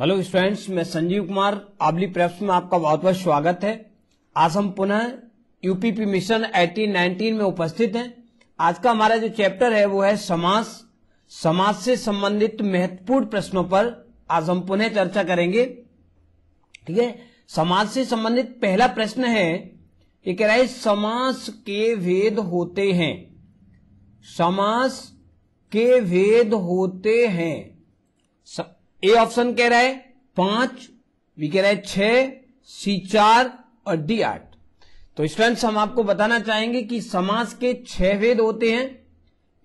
Hello students, मैं Sanjeev Kumar आबली preps में आपका बहुत बहुत स्वागत है। आज हम पुनः यूपीपी मिशन 19 में उपस्थित हैं। आज का हमारा जो चैप्टर है वो है समास। समास से संबंधित महत्वपूर्ण प्रश्नों पर आज हम पुनः चर्चा करेंगे। ठीक है, समास से संबंधित पहला प्रश्न है, ये कह रहा है समास के भेद होते हैं। समास के भेद होते हैं। ए ऑप्शन कह रहा है 5, बी कह रहा है 6, सी 4 और डी 8। तो स्टूडेंट्स, हम आपको बताना चाहेंगे कि समास के 6 भेद होते हैं।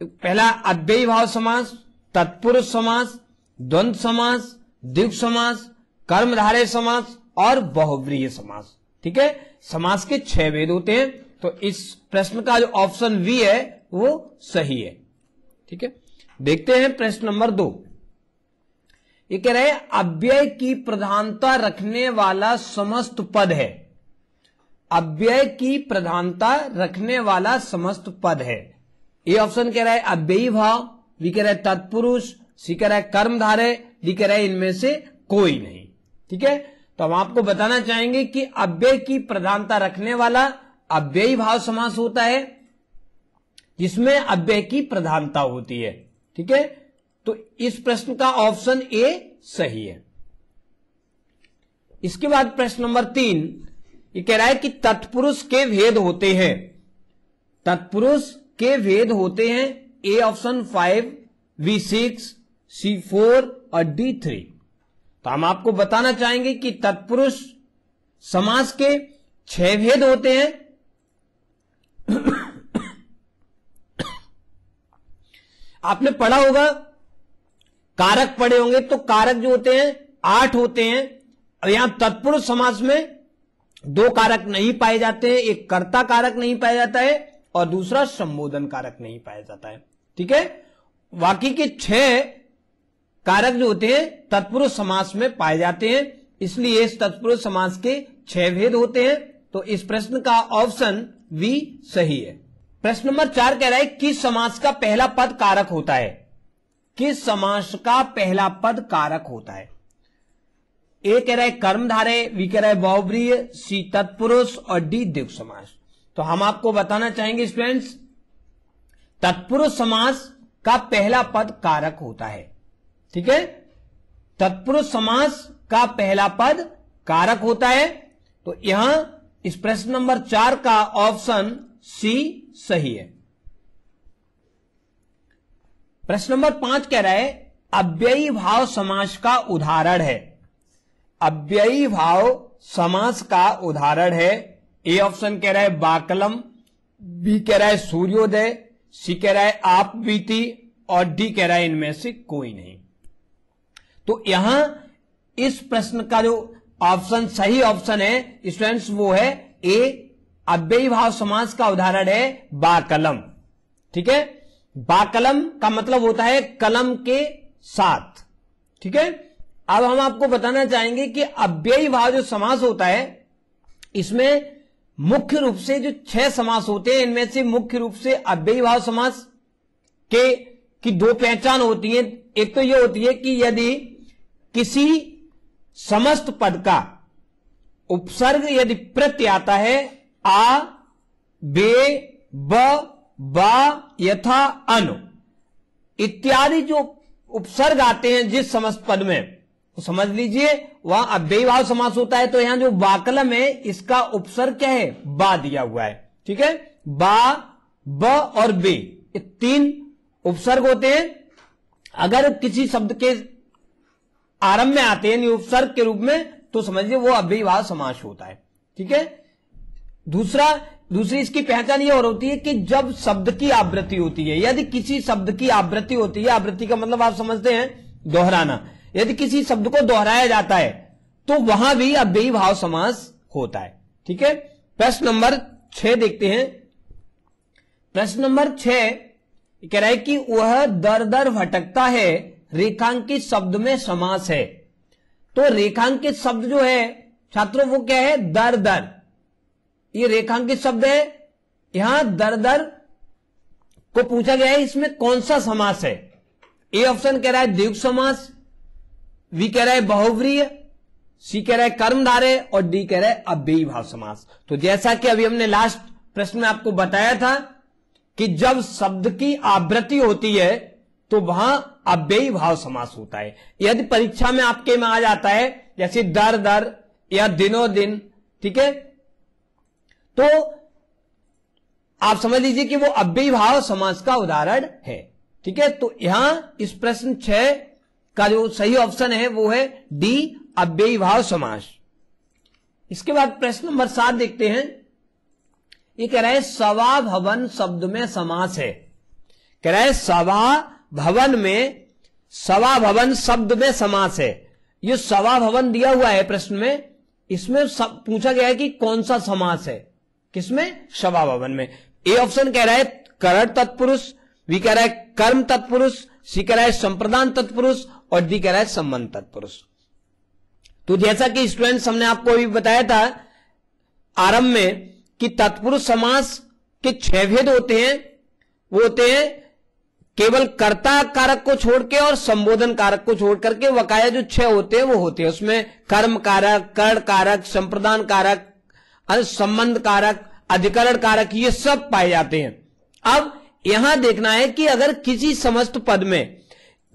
पहला अव्ययीभाव समास, तत्पुरुष समास, द्वंद समास, द्विगु समास, कर्मधारय समास और बहुव्रीहि समास। ठीक है, समास के 6 भेद होते हैं। तो इस प्रश्न का जो ऑप्शन बी है वो सही है। ठीक है, देखते हैं प्रश्न नंबर 2। ये कह रहे अव्यय की प्रधानता रखने वाला समस्त पद है। अव्यय की प्रधानता रखने वाला समस्त पद है। ए ऑप्शन कह रहा है अव्ययी भाव, बी कह रहा है तत्पुरुष, सी कह रहा है कर्मधारय, डी कह रहा है इनमें से कोई नहीं। ठीक है, तो हम आपको बताना चाहेंगे कि अव्यय की प्रधानता रखने वाला अव्ययी भाव समास होता है जिसमें अव्यय की प्रधानता होती है। ठीक है, तो इस प्रश्न का ऑप्शन ए सही है। इसके बाद प्रश्न नंबर 3, ये कह रहा है कि तत्पुरुष के भेद होते हैं। तत्पुरुष के भेद होते हैं। ए ऑप्शन 5, बी 6, सी 4 और डी 3। तो हम आपको बताना चाहेंगे कि तत्पुरुष समास के 6 भेद होते हैं। आपने पढ़ा होगा, कारक पड़े होंगे, तो कारक जो होते हैं 8 होते हैं। और यहां तत्पुरुष समास में 2 कारक नहीं पाए जाते हैं। एक कर्ता कारक नहीं पाया जाता है और दूसरा संबोधन कारक नहीं पाया जाता है। ठीक है, बाकी के 6 कारक जो होते हैं तत्पुरुष समास में पाए जाते हैं, इसलिए इस तत्पुरुष समास के 6 भेद होते हैं। तो इस प्रश्न का ऑप्शन बी सही है। प्रश्न नंबर 4 कह रहा है किस समास का पहला पद कारक होता है। किस समास का पहला पद कारक होता है। ए कह रहा है कर्मधारय, बी कह रहा है बहुव्रीहि, सी तत्पुरुष और डी द्विगु समास। तो हम आपको बताना चाहेंगे स्टूडेंट्स, तत्पुरुष समास का पहला पद कारक होता है। ठीक है, तत्पुरुष समास का पहला पद कारक होता है। तो यहां इस प्रश्न नंबर 4 का ऑप्शन सी सही है। प्रश्न नंबर 5 कह रहा है अव्ययी भाव समास का उदाहरण है। अव्ययी भाव समास का उदाहरण है। ए ऑप्शन कह रहा है बाकलम, बी कह रहा है सूर्योदय, सी कह रहा है आप बीती और डी कह रहा है इनमें से कोई नहीं। तो यहां इस प्रश्न का जो ऑप्शन सही ऑप्शन है स्टूडेंट्स वो है ए, अव्ययी भाव समास का उदाहरण है बाकलम। ठीक है, बाकलम का मतलब होता है कलम के साथ। ठीक है, अब हम आपको बताना चाहेंगे कि अव्ययी भाव जो समास होता है इसमें मुख्य रूप से जो 6 समास होते हैं इनमें से मुख्य रूप से अव्ययी भाव समास की 2 पहचान होती है। एक तो यह होती है कि यदि किसी समस्त पद का उपसर्ग यदि प्रत्यय आता है आ, बे, ब, बा, यथा, अनु इत्यादि जो उपसर्ग आते हैं जिस समस्त पद में, तो समझ लीजिए वहां अव्ययी भाव समास होता है। तो यहां जो बाकलम है इसका उपसर्ग क्या है, बा दिया हुआ है। ठीक है, बा, ब और बे, ये 3 उपसर्ग होते हैं। अगर किसी शब्द के आरंभ में आते हैं उपसर्ग के रूप में, तो समझिए वो अव्ययी भाव समास होता है। ठीक है, दूसरी इसकी पहचान ये और होती है कि जब शब्द की आवृत्ति होती है, यदि किसी शब्द की आवृत्ति होती है, आवृत्ति का मतलब आप समझते हैं दोहराना, यदि किसी शब्द को दोहराया जाता है तो वहां भी अव्ययी भाव समास होता है। ठीक है, प्रश्न नंबर 6 देखते हैं। प्रश्न नंबर 6 कह रहा है कि वह दर दर भटकता है रेखांकित शब्द में समास है। तो रेखांकित शब्द जो है छात्रों वो क्या है, दर दर, ये रेखांकित शब्द है। यहां दर दर को पूछा गया है इसमें कौन सा समास है। ए ऑप्शन कह रहा है द्विगु समास, वी कह रहा है बहुव्रीहि, सी कह रहा है कर्मधारय और डी कह रहा है अव्ययीभाव समास। तो जैसा कि अभी हमने लास्ट प्रश्न में आपको बताया था कि जब शब्द की आवृत्ति होती है तो वहां अव्ययीभाव समास होता है। यदि परीक्षा में आपके में आ जाता है जैसे दर दर या दिनों दिन, ठीक है, तो आप समझ लीजिए कि वो अव्ययीभाव समास का उदाहरण है। ठीक है, तो यहां इस प्रश्न 6 का जो सही ऑप्शन है वो है डी अव्ययीभाव समास। इसके बाद प्रश्न नंबर 7 देखते हैं। ये कह रहा है सवा भवन शब्द में समास है। कह रहा है सवा भवन शब्द में समास है। ये सवा भवन दिया हुआ है प्रश्न में, इसमें सब पूछा गया है कि कौन सा समास है, किसमें, सवा भवन में। ए ऑप्शन कह रहा है करण तत्पुरुष, बी कह रहा है कर्म तत्पुरुष, सी कह रहा है संप्रदान तत्पुरुष और डी कह रहा है संबंध तत्पुरुष। तो जैसा कि स्टूडेंट्स हमने आपको भी बताया था आरंभ में कि तत्पुरुष समास के 6 भेद होते हैं। वो होते हैं केवल कर्ता कारक को छोड़ के और संबोधन कारक को छोड़ करके वकाया जो 6 होते हैं वो होते हैं। उसमें कर्म कारक, करण कारक, संप्रदान कारक, संबंध कारक, अधिकरण कारक, ये सब पाए जाते हैं। अब यहां देखना है कि अगर किसी समस्त पद में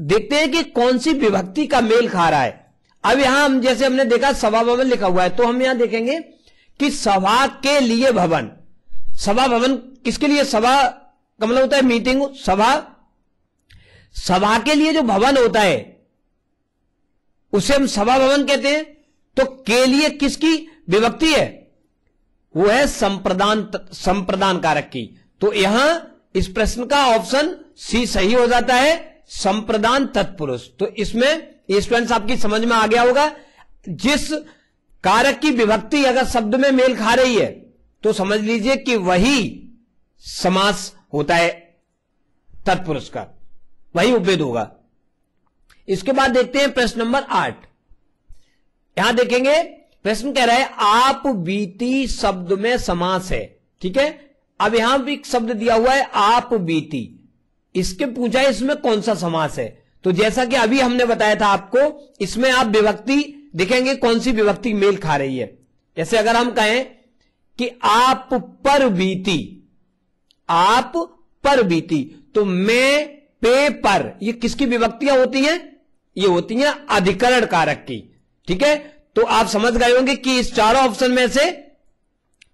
देखते हैं कि कौन सी विभक्ति का मेल खा रहा है। अब यहां हम जैसे हमने देखा सभा भवन लिखा हुआ है, तो हम यहां देखेंगे कि सभा के लिए भवन, सभा भवन किसके लिए, सभा का मतलब होता है मीटिंग, सभा, सभा के लिए जो भवन होता है उसे हम सभा भवन कहते हैं। तो के लिए किसकी विभक्ति है, वो है संप्रदान, संप्रदान कारक की। तो यहां इस प्रश्न का ऑप्शन सी सही हो जाता है, संप्रदान तत्पुरुष। तो इसमें स्टूडेंट्स आपकी समझ में आ गया होगा, जिस कारक की विभक्ति अगर शब्द में मेल खा रही है तो समझ लीजिए कि वही समास होता है, तत्पुरुष का वही उपभेद होगा। इसके बाद देखते हैं प्रश्न नंबर 8। यहां देखेंगे प्रश्न कह रहा है आप बीती शब्द में समास है। ठीक है, अब यहां भी एक शब्द दिया हुआ है आप बीती, इसके पूछा है इसमें कौन सा समास है। तो जैसा कि अभी हमने बताया था आपको, इसमें आप विभक्ति देखेंगे कौन सी विभक्ति मेल खा रही है। जैसे अगर हम कहें कि आप पर बीती, आप पर बीती, तो मैं पे पर, ये किसकी विभक्तियां होती हैं, ये होती हैं अधिकरण कारक की। ठीक है, तो आप समझ गए होंगे कि इस चारों ऑप्शन में से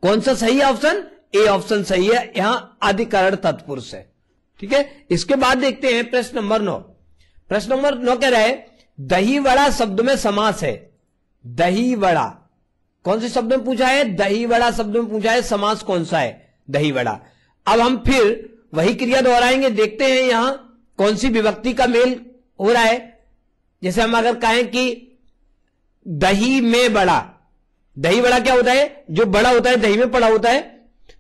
कौन सा सही ऑप्शन, ए ऑप्शन सही है, यहां अधिकरण तत्पुरुष है। ठीक है, इसके बाद देखते हैं प्रश्न नंबर 9। प्रश्न नंबर 9 कह रहा है दही वड़ा शब्द में समास है। दही वड़ा कौन से शब्द में पूछा है, दही वड़ा शब्द में पूछा है, समास कौन सा है, दही वड़ा। अब हम फिर वही क्रिया दोहराएंगे, देखते हैं यहां कौन सी विभक्ति का मेल हो रहा है। जैसे हम अगर कहें कि दही में बड़ा, दही बड़ा क्या होता है, जो बड़ा होता है दही में पड़ा होता है,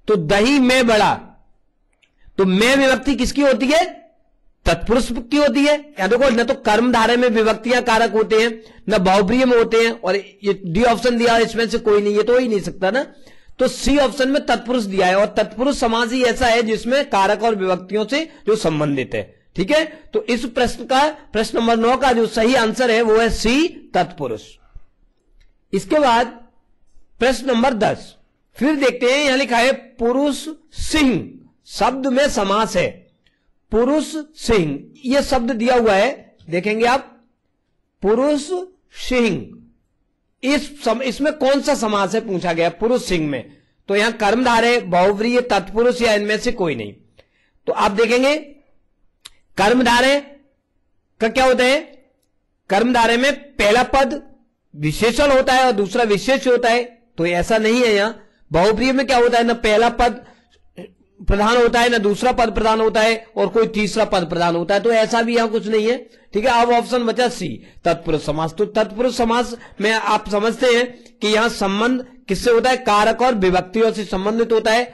तो दही में बड़ा, तो में विभक्ति किसकी होती है, तत्पुरुष की होती है। या देखो न तो कर्मधारय में विभक्तियां कारक होते हैं, न बहुव्रीहि में होते हैं, और ये डी ऑप्शन दिया है इसमें से कोई नहीं है तो हो ही नहीं सकता ना। तो सी ऑप्शन में तत्पुरुष दिया है, और तत्पुरुष समास ही ऐसा है जिसमें कारक और विभक्तियों से जो संबंधित है। ठीक है, तो इस प्रश्न का, प्रश्न नंबर 9 का जो सही आंसर है वो है सी तत्पुरुष। इसके बाद प्रश्न नंबर 10 फिर देखते हैं। यहां लिखा है पुरुष सिंह शब्द में समास है। पुरुष सिंह यह शब्द दिया हुआ है, देखेंगे आप पुरुष सिंह, इसमें कौन सा समास है पूछा गया, पुरुष सिंह में। तो यहां कर्मधारय, बहुव्रीहि, तत्पुरुष या इनमें से कोई नहीं। तो आप देखेंगे कर्मधारय का क्या होता है, कर्मधारय में पहला पद विशेषण होता है और दूसरा विशेष होता है, तो ऐसा नहीं है यहां। बहुव्रीहि में क्या होता है, ना पहला पद प्रधान होता है, ना दूसरा पद प्रधान होता है और कोई तीसरा पद प्रधान होता है, तो ऐसा भी यहां कुछ नहीं है। ठीक है, अब ऑप्शन बचा सी तत्पुरुष समास। तो तत्पुरुष समास में आप समझते हैं कि यहां संबंध किससे होता है, कारक और विभक्तियों से संबंधित होता है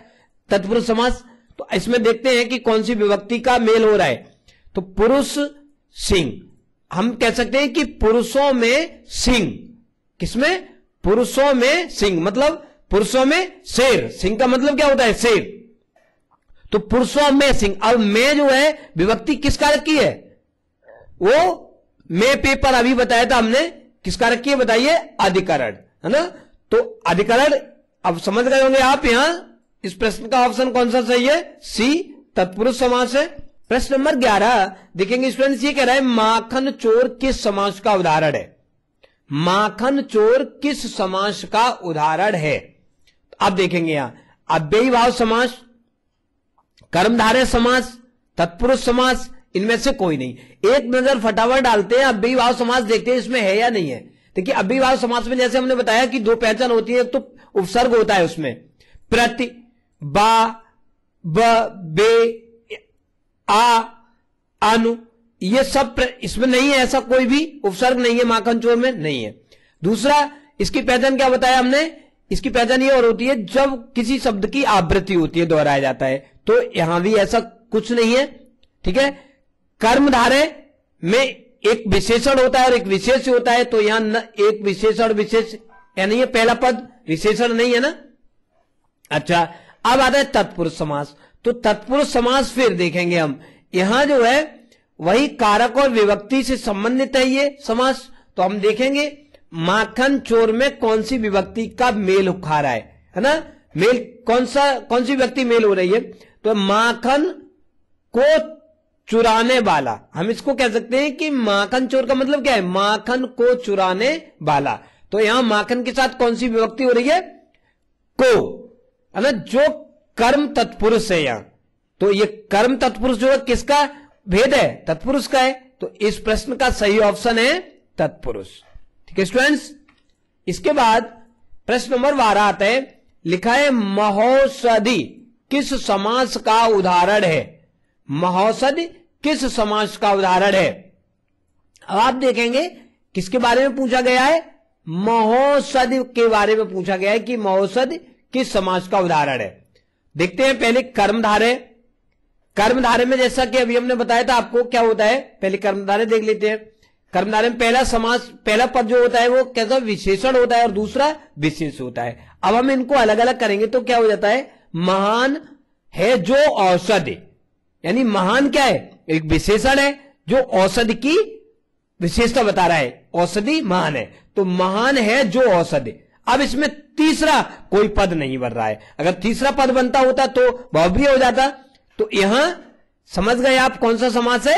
तत्पुरुष समास। तो इसमें देखते हैं कि कौन सी विभक्ति का मेल हो रहा है। तो पुरुष सिंह, हम कह सकते हैं कि पुरुषों में सिंह, किसमें, पुरुषों में सिंह, मतलब पुरुषों में शेर, सिंह का मतलब क्या होता है, शेर, तो पुरुषों में सिंह। अब में जो है विभक्ति किस कारक की है, वो में पे पर अभी बताया था हमने, किसका रखी है बताइए, अधिकरण, है ना। तो अधिकरण अब समझ गए होंगे आप। यहां इस प्रश्न का ऑप्शन कौन सा सही है, सी तत्पुरुष समास है। प्रश्न नंबर 11 देखेंगे स्टूडेंट्स, ये कह रहा है माखन चोर किस समास का उदाहरण है। माखन चोर किस समास का उदाहरण है। अब देखेंगे यहां अव्ययीभाव समास, कर्मधारय समास, तत्पुरुष समास, इनमें से कोई नहीं। एक नजर फटाफट डालते हैं अव्ययीभाव समास, देखते हैं इसमें है या नहीं है। देखिए अव्ययीभाव समास में जैसे हमने बताया कि दो पहचान होती है, एक तो उपसर्ग होता है उसमें प्रति, बा, बे, आ, अनु, ये सब इसमें नहीं है, ऐसा कोई भी उपसर्ग नहीं है, माखन चोर में नहीं है। दूसरा इसकी पहचान क्या बताया हमने, इसकी पहचान ये और होती है जब किसी शब्द की आवृत्ति होती है, दोहराया जाता है, तो यहां भी ऐसा कुछ नहीं है, ठीक है। कर्मधारय में एक विशेषण होता है और एक विशेष होता है, तो यहां न एक विशेषण विशेष यानी ये पहला पद विशेषण नहीं है ना। अच्छा अब आता है तत्पुरुष समास। तो तत्पुरुष समास फिर देखेंगे हम, यहां जो है वही कारक और विभक्ति से संबंधित है ये समास। तो हम देखेंगे माखन चोर में कौन सी विभक्ति का मेल खा रहा है ना, मेल कौन सी विभक्ति मेल हो रही है। तो माखन को चुराने वाला, हम इसको कह सकते हैं कि माखन चोर का मतलब क्या है, माखन को चुराने वाला। तो यहां माखन के साथ कौन सी विभक्ति हो रही है, को, है ना, जो कर्म तत्पुरुष है यहां। तो ये कर्म तत्पुरुष जो है किसका भेद है, तत्पुरुष का है। तो इस प्रश्न का सही ऑप्शन है तत्पुरुष, ठीक है स्टूडेंट्स। इसके बाद प्रश्न नंबर 12 आता है, लिखा है महोषधि किस समास का उदाहरण है। महोषधि किस समास का उदाहरण है। अब आप देखेंगे किसके बारे में पूछा गया है, महोषधि के बारे में पूछा गया है कि महोषधि किस समास का उदाहरण है। देखते हैं पहले कर्मधारय। कर्मधारय में जैसा कि अभी हमने बताया था आपको क्या होता है, पहले कर्मधारय देख लेते हैं। कर्मधारय में पहला समास, पहला पद जो होता है वो कैसा विशेषण होता है और दूसरा विशेष होता है। अब हम इनको अलग अलग करेंगे तो क्या हो जाता है, महान है जो औषधि, यानी महान क्या है, एक विशेषण है जो औषधि की विशेषता बता रहा है, औषधि महान है, तो महान है जो औषधि। अब इसमें तीसरा कोई पद नहीं बन रहा है, अगर तीसरा पद बनता होता तो बहुव्रीहि हो जाता। तो यहां समझ गए आप कौन सा समास है।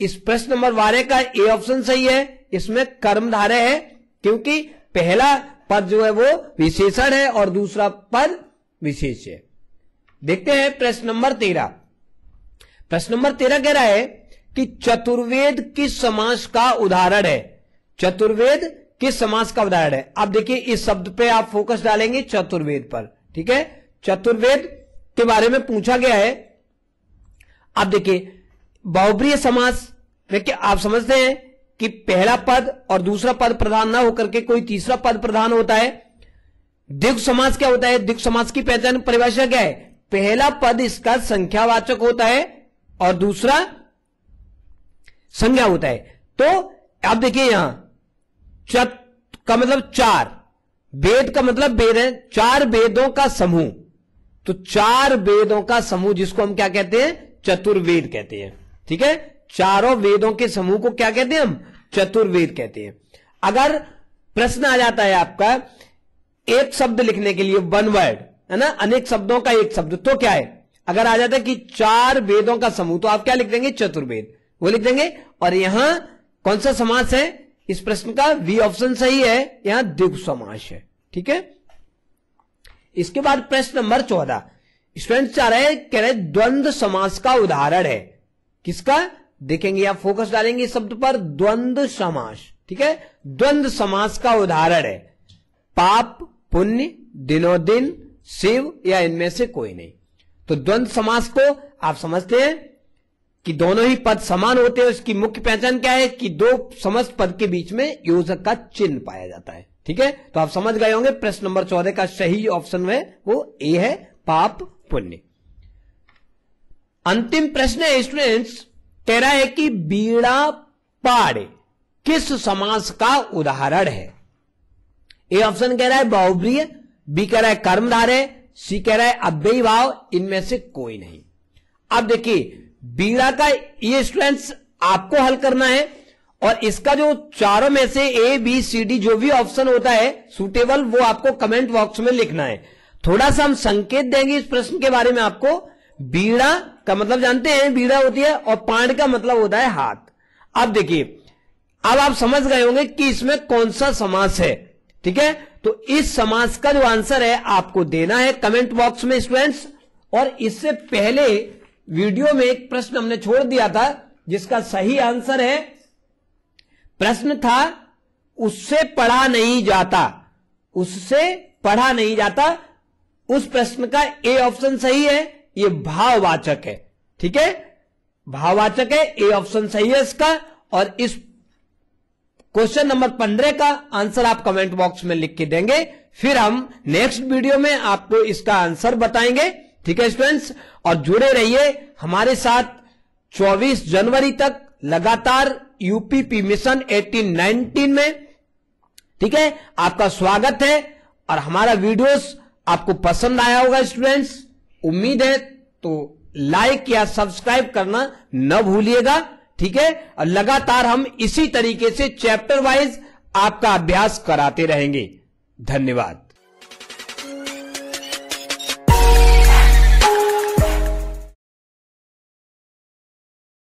इस प्रश्न नंबर 12 का ए ऑप्शन सही है, इसमें कर्मधारय है क्योंकि पहला पद जो है वो विशेषण है और दूसरा पद विशेष है। देखते हैं प्रश्न नंबर 13। प्रश्न नंबर 13 कह रहा है कि चतुर्वेद किस समास का उदाहरण है। चतुर्वेद किस समास का उदाहरण है। आप देखिए इस शब्द पे आप फोकस डालेंगे चतुर्वेद पर, ठीक है। चतुर्वेद के बारे में पूछा गया है। आप देखिए बहुव्रीहि समास देखिए, आप समझते हैं कि पहला पद और दूसरा पद प्रधान ना होकर के कोई तीसरा पद प्रधान होता है। द्विगु समास क्या होता है, द्विगु समास की पहचान परिभाषा क्या है, पहला पद इसका संख्यावाचक होता है और दूसरा संज्ञा होता है। तो आप देखिए यहां चत का मतलब चार, वेद का मतलब वेद है, चार वेदों का समूह, तो चार वेदों का समूह जिसको हम क्या कहते हैं, चतुर्वेद कहते हैं, ठीक है। चारों वेदों के समूह को क्या कहते हैं हम, चतुर्वेद कहते हैं। अगर प्रश्न आ जाता है आपका एक शब्द लिखने के लिए, वन वर्ड, है ना, अनेक शब्दों का एक शब्द, तो क्या है, अगर आ जाता है कि चार वेदों का समूह तो आप क्या लिख देंगे, चतुर्वेद, वो लिख देंगे। और यहां कौन सा समास है, इस प्रश्न का वी ऑप्शन सही है, यहां द्विगु समास है, ठीक है। इसके बाद प्रश्न नंबर 14 स्टूडेंट कह रहे हैं द्वंद समास का उदाहरण है। किसका देखेंगे, आप फोकस डालेंगे इस शब्द पर, द्वंद समास, ठीक है। द्वंद समास का उदाहरण है पाप पुण्य, दिनों दिन, शिव, या इनमें से कोई नहीं। तो द्वंद समास को आप समझते हैं कि दोनों ही पद समान होते हैं, उसकी मुख्य पहचान क्या है कि दो समस्त पद के बीच में योजक का चिन्ह पाया जाता है, ठीक है। तो आप समझ गए होंगे प्रश्न नंबर 14 का सही ऑप्शन है वो ए है, पाप पुण्य। अंतिम प्रश्न है स्टूडेंट्स, कह रहा है कि बीड़ा पाड़े किस समास का उदाहरण है। ए ऑप्शन कह रहा है बहुव्रीहि, बी कह रहा है कर्मधारय, सी कह रहा है अव्ययीभाव, इनमें से कोई नहीं। अब देखिए बीड़ा का ये स्टूडेंट्स आपको हल करना है और इसका जो चारों में से ए बी सी डी जो भी ऑप्शन होता है सूटेबल, वो आपको कमेंट बॉक्स में लिखना है। थोड़ा सा हम संकेत देंगे इस प्रश्न के बारे में आपको। बीड़ा का मतलब जानते हैं, बीड़ा होती है, और पांड का मतलब होता है हाथ। अब देखिए, अब आप समझ गए होंगे कि इसमें कौन सा समास है, ठीक है। तो इस समास का जो आंसर है आपको देना है कमेंट बॉक्स में स्टूडेंट्स। और इससे पहले वीडियो में एक प्रश्न हमने छोड़ दिया था जिसका सही आंसर है, प्रश्न था उससे पढ़ा नहीं जाता, उससे पढ़ा नहीं जाता। उस प्रश्न का ए ऑप्शन सही है, ये भाववाचक है, ठीक है, भाववाचक है, ए ऑप्शन सही है इसका। और इस क्वेश्चन नंबर 15 का आंसर आप कमेंट बॉक्स में लिख के देंगे, फिर हम नेक्स्ट वीडियो में आपको इसका आंसर बताएंगे, ठीक है स्टूडेंट्स। और जुड़े रहिए हमारे साथ 24 जनवरी तक लगातार यूपीपी मिशन 18-19 में, ठीक है। आपका स्वागत है और हमारा वीडियोस आपको पसंद आया होगा स्टूडेंट्स, उम्मीद है। तो लाइक या सब्सक्राइब करना न भूलिएगा, ठीक है। और लगातार हम इसी तरीके से चैप्टर वाइज आपका अभ्यास कराते रहेंगे। धन्यवाद।